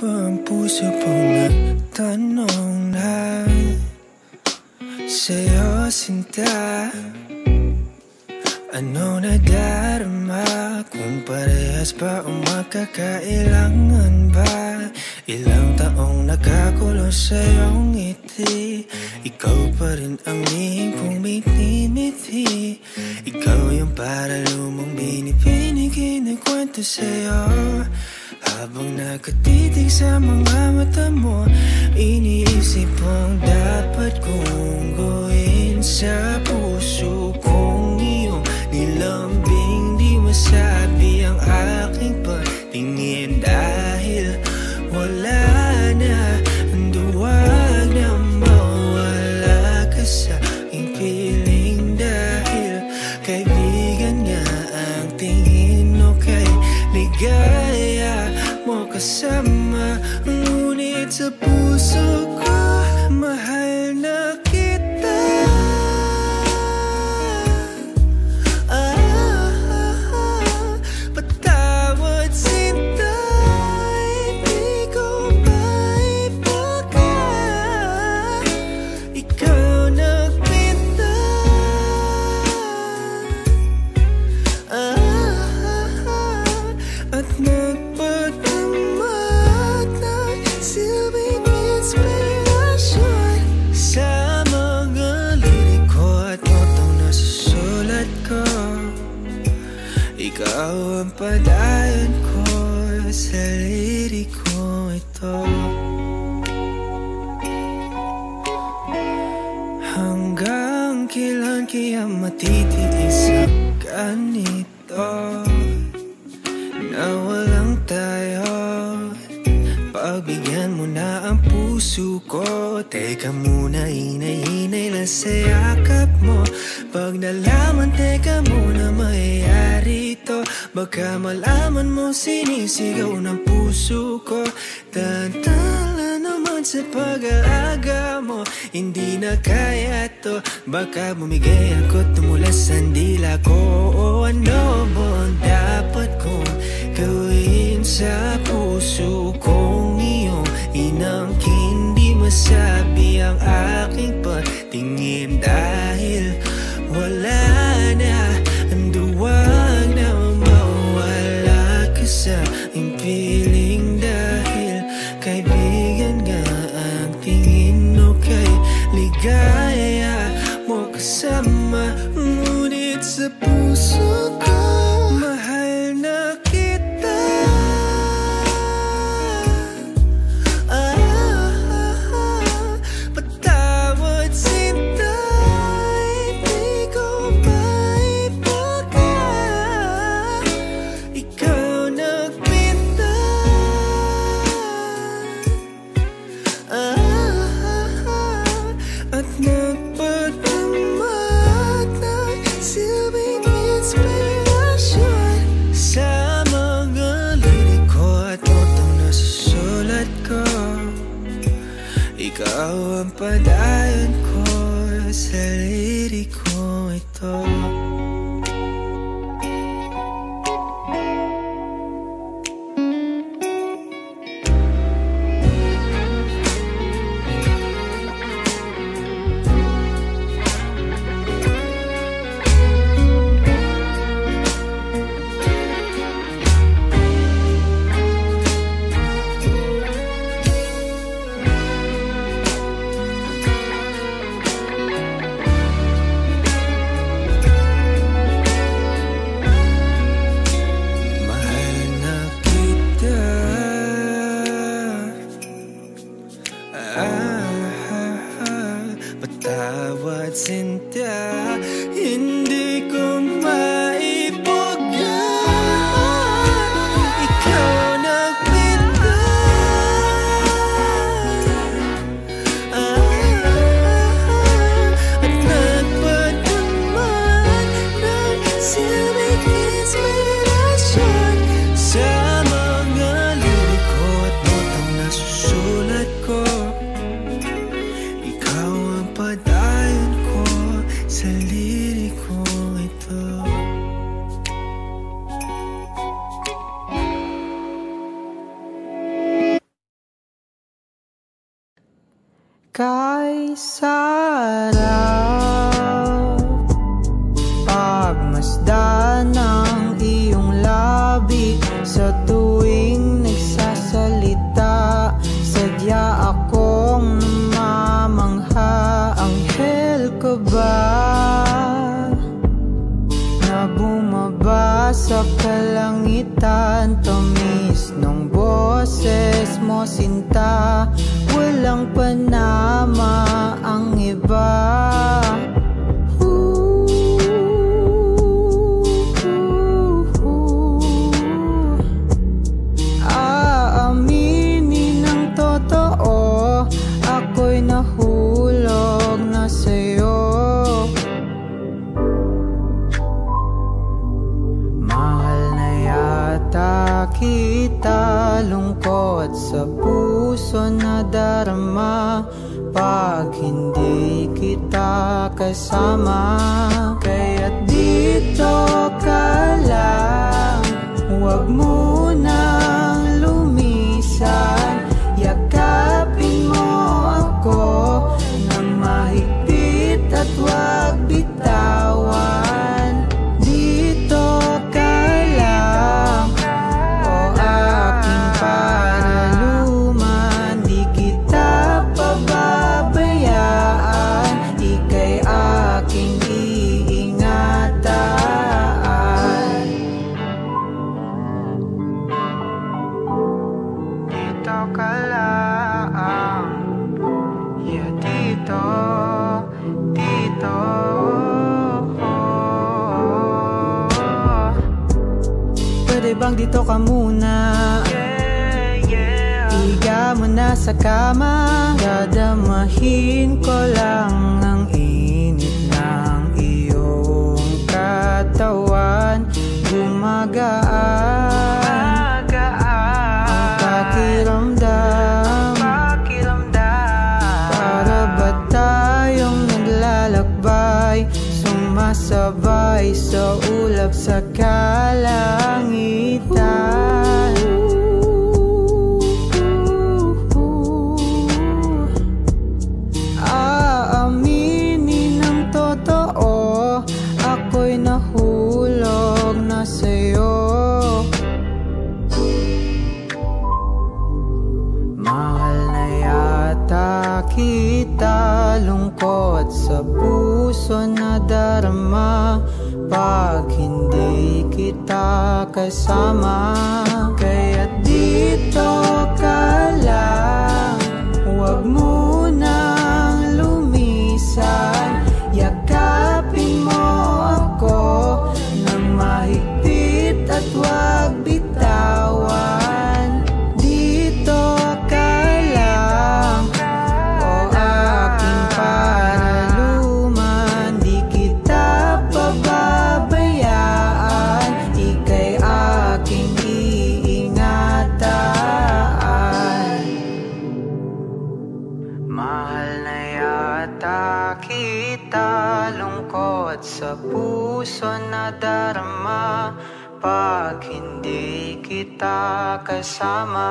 ba ang puso po nagtanong na sa'yo sinta? Ano nadarama? Kung parehas ba o magkakailangan ba? Ilang taong nakakulong sa iyong ngiti, ikaw pa rin ang lihim kong minimiti. Ikaw yung para lumang binibinig, inikwento sa'yo habang nakatitig sa mga mata mo. Iniisip ang dapat kong gawin sa puso kong iyong nilambing. Di masabi ang aking patingin dahil wala na ang duwag na mawala ka sa aking piling. Dahil kaibigan nga ang tingin o kay ligaya mo kasama, ngunit sa puso ko mahal na kita. Ikaw ang padayon ko sa liriko ito. Hanggang kailan kaya matitiis ang ganito, na walang tayo? Pagbigyan mo na ang puso ko. Teka muna, hinay-hinay lang sa yakap mo. Pag nalaman, teka muna, mayayari ito. Baka malaman mo, sinisigaw ng puso ko. Tantala naman sa pag-alaga mo, hindi na kaya to. Baka bumigay ako, tumula sa dila ko. O ano mo ang dapat kong gawin sa puso kong iyong inangkin? Di masabi ang aking patingin dahil wala na ang duwag na mawala ka sa aking piling. Dahil kaibigan nga ang tingin o kay ligaya mo kasama, ngunit sa puso ko mahal na kita. Ikaw ang padayon ko sa liriko ito. kay sarap. Pagmasdan ang iyong labi sa tuwing nagsasalita, sadya akong namamangha. Anghel ka ba na bumaba sa kalangitan? Tamis ng boses mo, sinta, walang panama ang iba. Aaminin ng totoo, ako'y nahulog na sa'yo. Mahal na yata kita, lungkot sa puso na darama pag hindi kita kasama. Kaya't dito ka lang, huwag mo nang lumisan. Yakapin mo ako ng mahigpit at huwag bitawan. Dito ka lang, o aking paraluman. Di kita pababayaan, ika'y aking iingatan. Dito ka lang, ya dito, Pwede bang dito ka muna? Higa mo na sa kama, dadamahin ko lang ang init ng iyong katawan. Gumagaan ang pakiramdam, para ba tayong naglalakbay, sumasabay sa ulap sa kalangitan. Aaminin ng totoo, ako'y nahulog na sa'yo. Mahal na yata kita, lungkot sa puso na darama pag hindi kita kasama. Kaya't dito ka lang, huwag mo nang lumisan. Yakapin mo ako ng mahigpit at huwag bitawan. Dito ka lang, o aking paraluman. Di kita pababayaan, ika'y aking iingatan. Mahal na yata kita, lungkot sa puso na darama pag hindi kita kasama.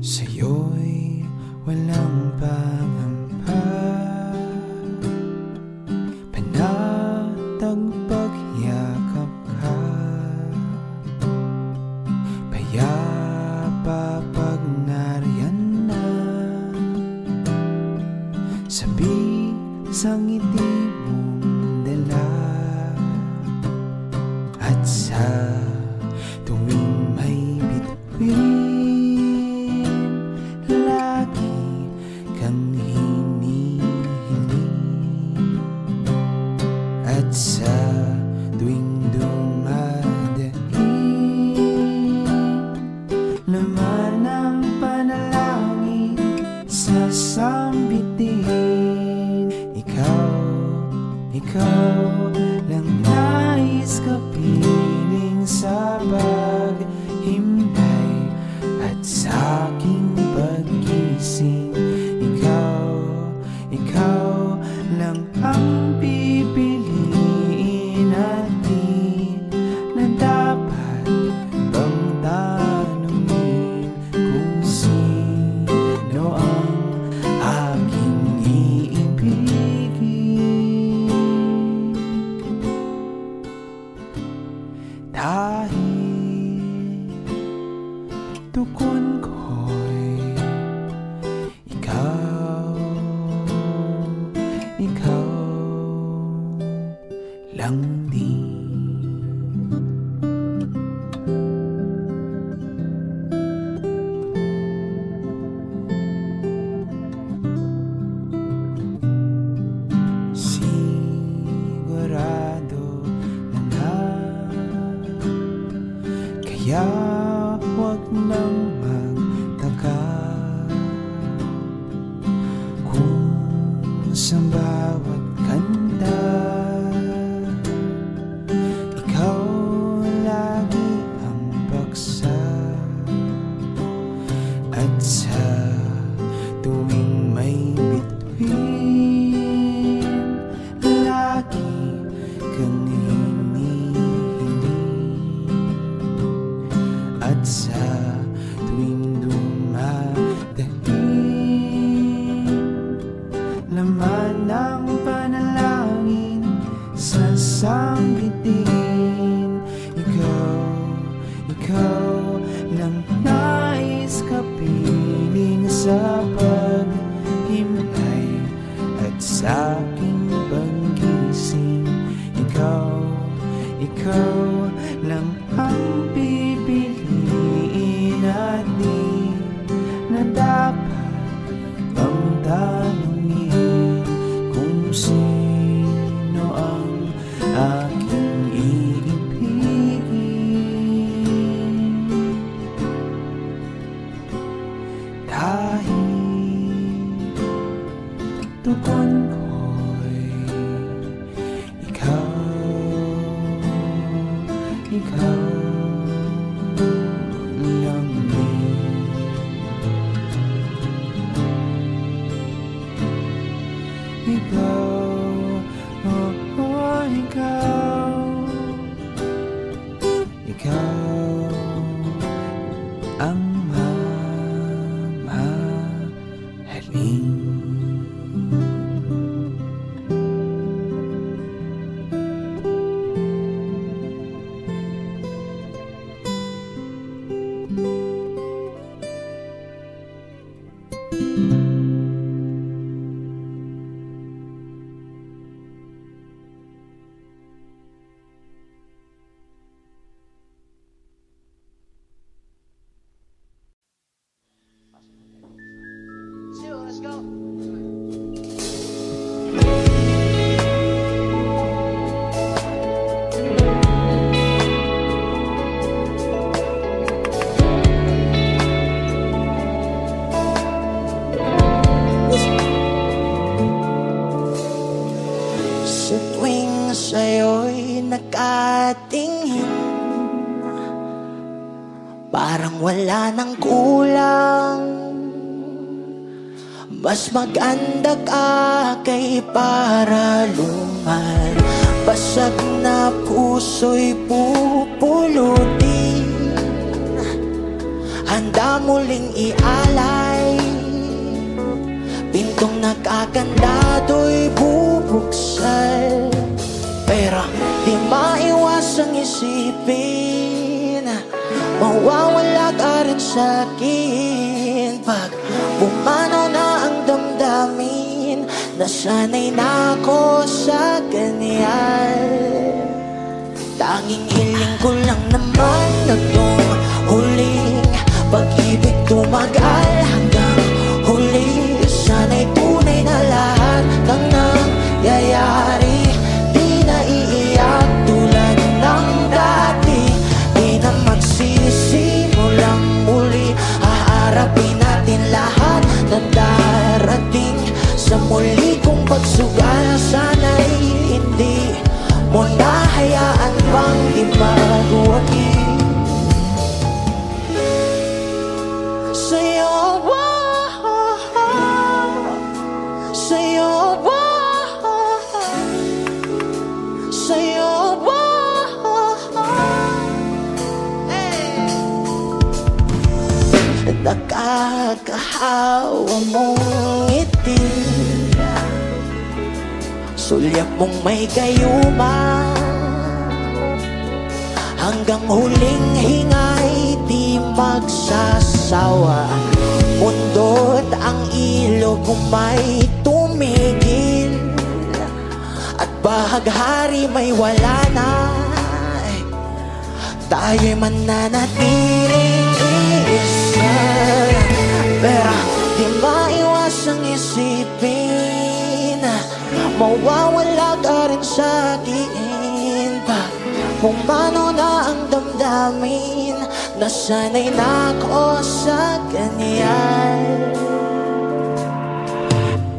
Sa'yo'y walang pangamba, panatag pagyakap ka, payapa pag nariyan na, sabi sa ngiti mong dala. At sa tuwing may bituin, kapiling sa pag-hintay at sa akin. ikaw lang ang pipiliin at di na dapat bang tanungin kung sino ang aking iibigin. Dahil tukon ko'y ikaw lang din. Sigurado na nga, kaya huwag nang magtaka kung sa bawat kanta ikaw lagi ang paksa. At sa tuwing may bituin, lagi kang hinihiling. At sa tuwing dumadating laman ng panalangin, sasambitin. Ikaw lang nais kapiling sa paghimlay at sa aking paggising. Ikaw lang ang pipiliin at di na dapat bang tanungin sino ang aking iibigin. Dahil tukon ko'y ikaw lang din. Ikaw, oh ikaw ang mamahalin. Sa tuwing sa'yo'y nakatingin, parang wala nang kulang. Mas maganda ka kay para lumalpasag na puso'y pupulutin. Handa muling ialay, pintong nakakandado'y bubuksan. Pero di maiwasang isipin, mawawala ka rin sa'kin pag bumanaw na ang damdamin. Nasanay na ako sa ganyan, tanging hiling ko lang naman na tong huling pag-ibig tumagal hanggang huli. Sana'y tunay na lahat ng nangyayari di na iiyak tulad ng dati. Di na magsisimulang muli, haharapin natin lahat na darating. Sa muli kong pagsugal, sana'y hindi mo na hayaan pang di magwagi. Sa'yo ba? nakakahawa mong ngiti, sulyap mong may gayuma, hanggang huling hinga'y di magsasawa. Mundo't ang ilog may tumigil, at bahaghari may wala na. Tayo'y mananatiling isa, pero di maiwasang isipin, mawawala ka rin sa'kin pa, kung paano na ang damdamin, nasanay na ako sa ganyan.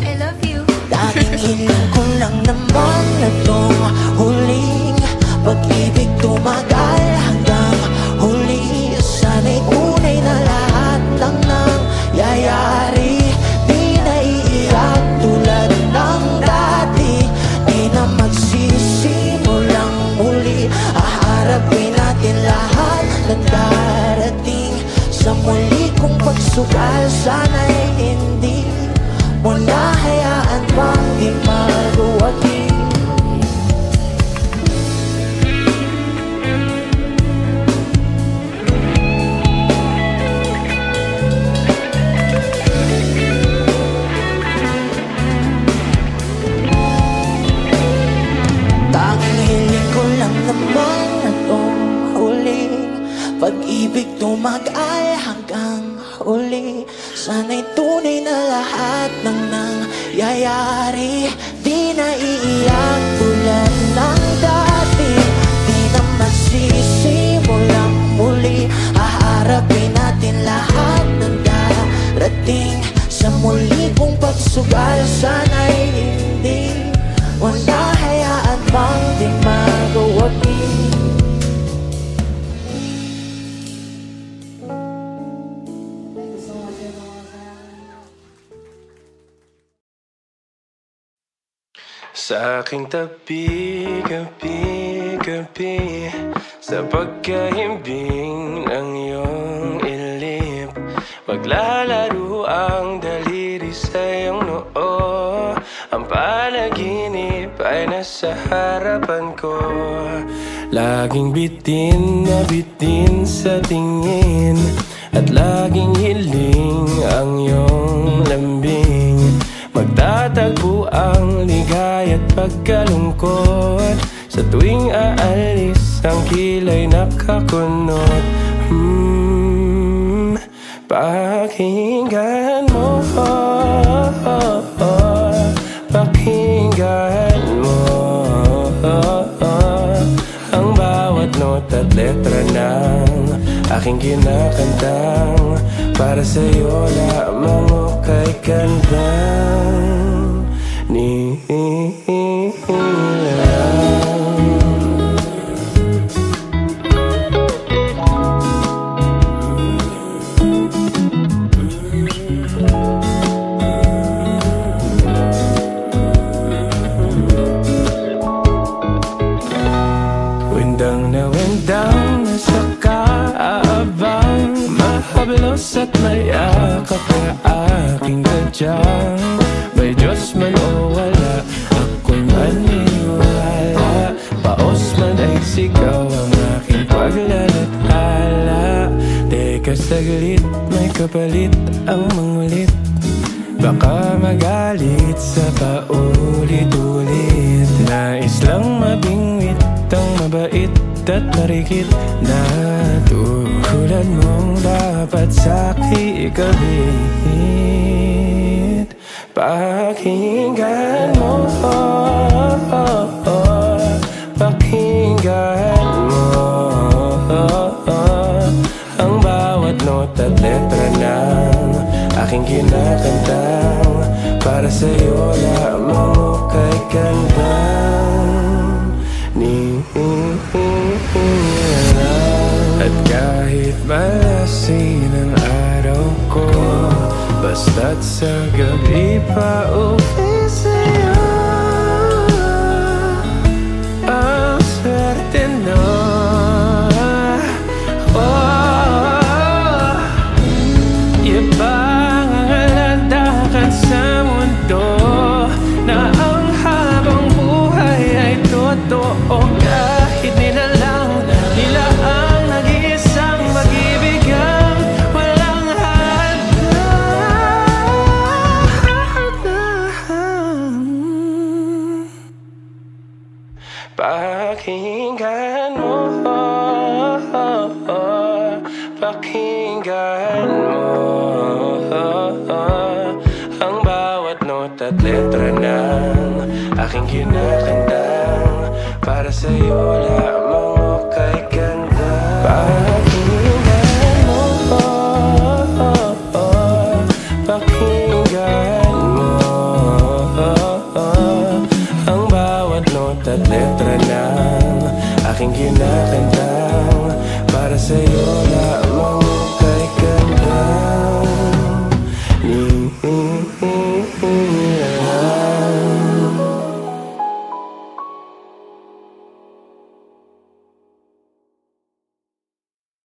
I love you. Tanging hiling ko lang naman na tong huling pag-ibig tumagal hanggang huli. Sana'y tunay na lahat ng nangyayari di na iiyak tulad ng dati, di na magsisimulang muli. Aharapin natin lahat ng darating sa muli kong pagsugal. Sana'y hindi mo na hayaan pang di maluwagin. Pag-ibig tumagal hanggang huli, sana'y tunay na lahat ng nangyayari di na iiyak tulad ng dati, di na magsisimulang muli. Haharapin natin lahat ng darating sa muli kong pagsugal. Sana'y hindi mo na hayaan pang di magawagin. Sa aking tabi, gabi, gabi, sa pagkahimbing ng iyong ilip, maglalaro ang daliri sa iyong noo. Ang panaginip ay nasa harapan ko. Laging bitin sa tingin, at laging hiling ang iyong lambing. Magtatagpo ang ligay at pagkalungkot, sa tuwing aalis ang kilay nakakunot. Pakinggan mo, pakinggan mo ang bawat nota at letra ng aking kinakantang para sa'yo lamang o kay kandang nilang. Halos at nayakap na aking gadyang, may Diyos man o wala, ako'y maniwala. Paos man ay sigaw ang aking paglalathala. Teka saglit, may kapalit ang mangulit, baka magalit sa paulit-ulit. Nais lang mabingwit ang mabait at marikit na tulad mong dapat sa'king ikabit. Pakinggan mo, pakinggan mo ang bawat nota at letra ng aking kinakantang para sa'yo lamang o kay kandang nilang. At kahit malasin ang araw ko, basta't sa gabi pa uwi sa'yo. Pakinggan mo, pakinggan mo ang bawat nota at letra ng aking kinakandang para sa'yo lamang o kay ganda. Pakinggan mo, pakinggan mo ang bawat nota at letra ng aking kinakandang para sa'yo lamang o kay ganda.